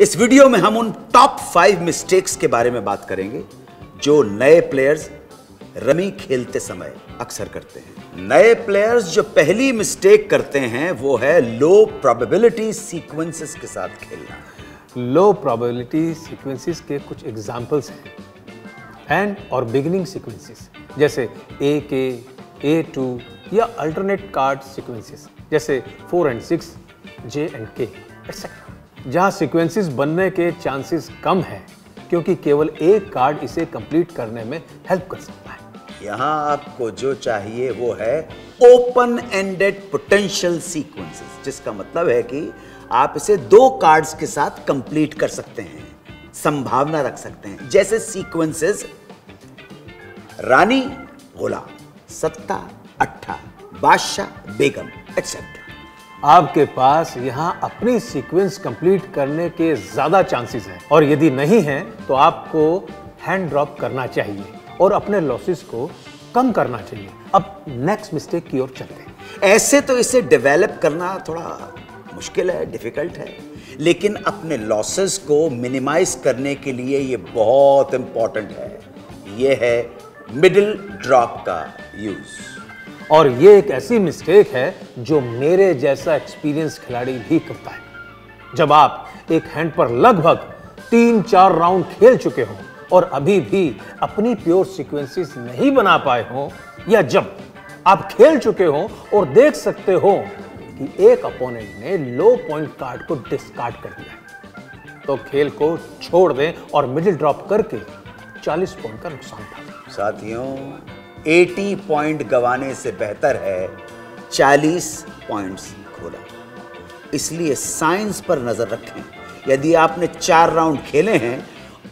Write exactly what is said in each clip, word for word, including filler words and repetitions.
इस वीडियो में हम उन टॉप फाइव मिस्टेक्स के बारे में बात करेंगे जो नए प्लेयर्स रमी खेलते समय अक्सर करते हैं। नए प्लेयर्स जो पहली मिस्टेक करते हैं वो है लो प्रोबेबिलिटी सीक्वेंसेस के साथ खेलना। लो प्रोबेबिलिटी सीक्वेंसेस के कुछ एग्जांपल्स हैं एंड और बिगिनिंग सीक्वेंसेस, जैसे ए के, ए टू या अल्टरनेट कार्ड सीक्वेंसेस जैसे four and six, J and K etcetera, जहाँ सीक्वेंसेस बनने के चांसेस कम हैं क्योंकि केवल एक कार्ड इसे कंप्लीट करने में हेल्प कर सकता है। यहाँ आपको जो चाहिए वो है ओपन एंडेड पोटेंशियल सीक्वेंसेस, जिसका मतलब है कि आप इसे दो कार्ड्स के साथ कंप्लीट कर सकते हैं, संभावना रख सकते हैं। जैसे सीक्वेंसेस रानी गुलाम, सत्ता अट्ठा, बादशाह बेगम एक्सेट्रा। आपके पास यहाँ अपनी सीक्वेंस कंप्लीट करने के ज़्यादा चांसेस हैं और यदि नहीं हैं तो आपको हैंड ड्रॉप करना चाहिए और अपने लॉसेस को कम करना चाहिए। अब नेक्स्ट मिस्टेक की ओर चलते हैं। ऐसे तो इसे डेवलप करना थोड़ा मुश्किल है, डिफ़िकल्ट है, लेकिन अपने लॉसेस को मिनिमाइज करने के लिए ये बहुत इम्पॉर्टेंट है। ये है मिडिल ड्रॉप का यूज़ और ये एक ऐसी मिस्टेक है जो मेरे जैसा एक्सपीरियंस खिलाड़ी भी करता है। जब आप एक हैंड पर लगभग तीन चार राउंड खेल चुके हों और अभी भी अपनी प्योर सीक्वेंसेस नहीं बना पाए हों, या जब आप खेल चुके हों और देख सकते हो कि एक अपोनेंट ने लो पॉइंट कार्ड को डिस्कार्ड कर दिया, तो खेल को छोड़ दें और मिडिल ड्रॉप करके चालीस पॉइंट का नुकसान उठाएं। साथियों, अस्सी पॉइंट गंवाने से बेहतर है चालीस पॉइंट्स खोना, इसलिए साइंस पर नजर रखें। यदि आपने चार राउंड खेले हैं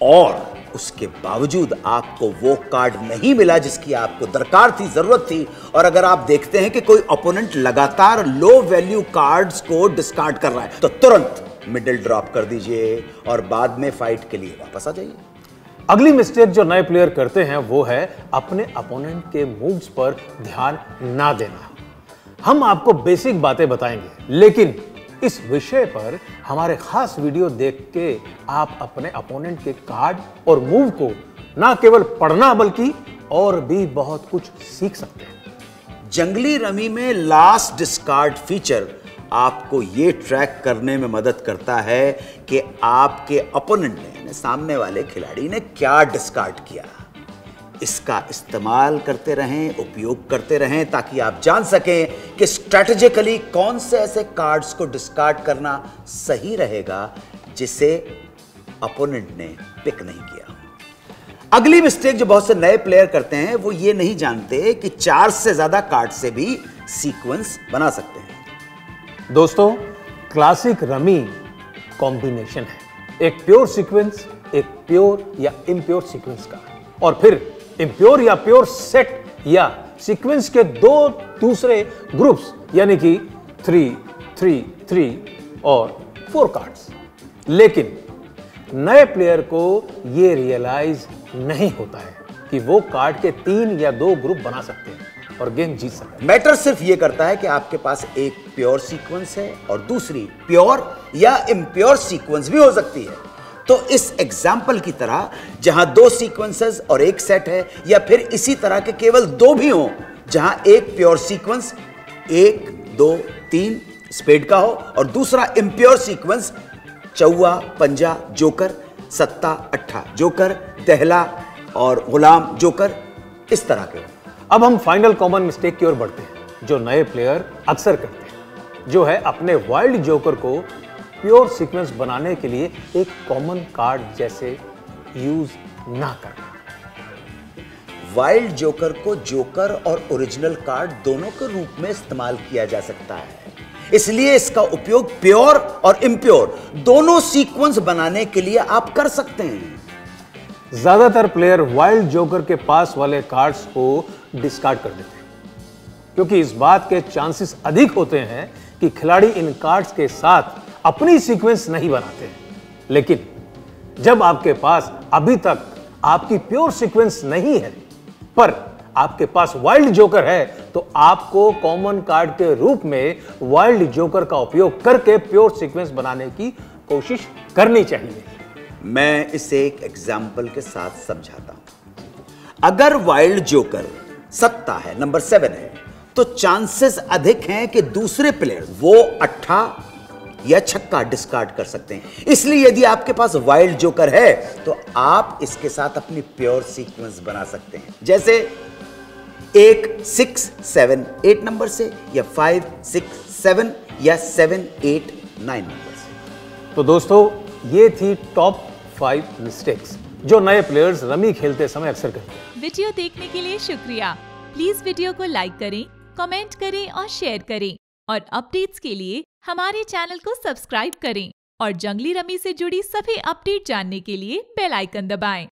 और उसके बावजूद आपको वो कार्ड नहीं मिला जिसकी आपको दरकार थी, जरूरत थी, और अगर आप देखते हैं कि कोई ओपोनेंट लगातार लो वैल्यू कार्ड्स को डिस्कार्ड कर रहा है, तो तुरंत मिडिल ड्रॉप कर दीजिए और बाद में फाइट के लिए वापस आ जाइए। अगली मिस्टेक जो नए प्लेयर करते हैं वो है अपने अपोनेंट के मूव्स पर ध्यान ना देना। हम आपको बेसिक बातें बताएंगे, लेकिन इस विषय पर हमारे खास वीडियो देख के आप अपने अपोनेंट के कार्ड और मूव को ना केवल पढ़ना बल्कि और भी बहुत कुछ सीख सकते हैं। जंगली रमी में लास्ट डिस्कार्ड फीचर आपको ये ट्रैक करने में मदद करता है कि आपके अपोनेंट ने, सामने वाले खिलाड़ी ने क्या डिस्कार्ड किया। इसका इस्तेमाल करते रहें, उपयोग करते रहें, ताकि आप जान सकें कि स्ट्रैटेजिकली कौन से ऐसे कार्ड्स को डिस्कार्ड करना सही रहेगा जिसे अपोनेंट ने पिक नहीं किया। अगली मिस्टेक जो बहुत से नए प्लेयर करते हैं वो ये नहीं जानते कि चार से ज्यादा कार्ड से भी सीक्वेंस बना सकते हैं। दोस्तों, क्लासिक रमी कॉम्बिनेशन है, एक प्योर सीक्वेंस, एक प्योर या इम्प्योर सीक्वेंस का, और फिर इम्प्योर या प्योर सेट या सीक्वेंस के दो दूसरे ग्रुप्स, यानी कि थ्री थ्री थ्री और फोर कार्ड्स। लेकिन नए प्लेयर को ये रियलाइज नहीं होता है कि वो कार्ड के तीन या दो ग्रुप बना सकते हैं और गेम जीत सकते हैं। मैटर सिर्फ ये करता है कि आपके पास एक प्योर सीक्वेंस है और दूसरी प्योर या इम्प्योर सीक्वेंस भी हो सकती है। तो इस एग्जाम्पल की तरह जहां दो सीक्वेंसेस और एक सेट है, या फिर इसी तरह के केवल दो भी हों जहां एक प्योर सीक्वेंस एक दो तीन स्पेड का हो और दूसरा इम्प्योर सीक्वेंस चौवा पंजा जोकर, सत्ता अट्ठा जोकर, दहला और गुलाम जोकर, इस तरह के। अब हम फाइनल कॉमन मिस्टेक की ओर बढ़ते हैं जो नए प्लेयर अक्सर करते हैं, जो है अपने वाइल्ड जोकर को प्योर सीक्वेंस बनाने के लिए एक कॉमन कार्ड जैसे यूज ना करना। वाइल्ड जोकर को जोकर और ओरिजिनल कार्ड दोनों के रूप में इस्तेमाल किया जा सकता है, इसलिए इसका उपयोग प्योर और इम्प्योर दोनों सीक्वेंस बनाने के लिए आप कर सकते हैं। ज्यादातर प्लेयर वाइल्ड जोकर के पास वाले कार्ड्स को डिस्कार्ड कर देते हैं क्योंकि इस बात के चांसेस अधिक होते हैं कि खिलाड़ी इन कार्ड्स के साथ अपनी सीक्वेंस नहीं बनाते। लेकिन जब आपके पास अभी तक आपकी प्योर सीक्वेंस नहीं है पर आपके पास वाइल्ड जोकर है, तो आपको कॉमन कार्ड के रूप में वाइल्ड जोकर का उपयोग करके प्योर सीक्वेंस बनाने की कोशिश करनी चाहिए। मैं इसे एक एग्जाम्पल के साथ समझाता हूं। अगर वाइल्ड जोकर सत्ता है, नंबर सेवन है, तो चांसेस अधिक हैं कि दूसरे प्लेयर वो अट्ठा या छक्का डिस्कार्ड कर सकते हैं। इसलिए यदि आपके पास वाइल्ड जोकर है तो आप इसके साथ अपनी प्योर सीक्वेंस बना सकते हैं, जैसे एक सिक्स सेवन एट नंबर से, या फाइव सिक्स सेवन, या सेवन एट नाइन नंबर से। तो दोस्तों ये थी टॉप फाइव मिस्टेक्स जो नए प्लेयर्स रमी खेलते समय अक्सर करते हैं। वीडियो देखने के लिए शुक्रिया। प्लीज वीडियो को लाइक करें, कमेंट करें और शेयर करें, और अपडेट्स के लिए हमारे चैनल को सब्सक्राइब करें, और जंगली रमी से जुड़ी सभी अपडेट जानने के लिए बेल आइकन दबाएं।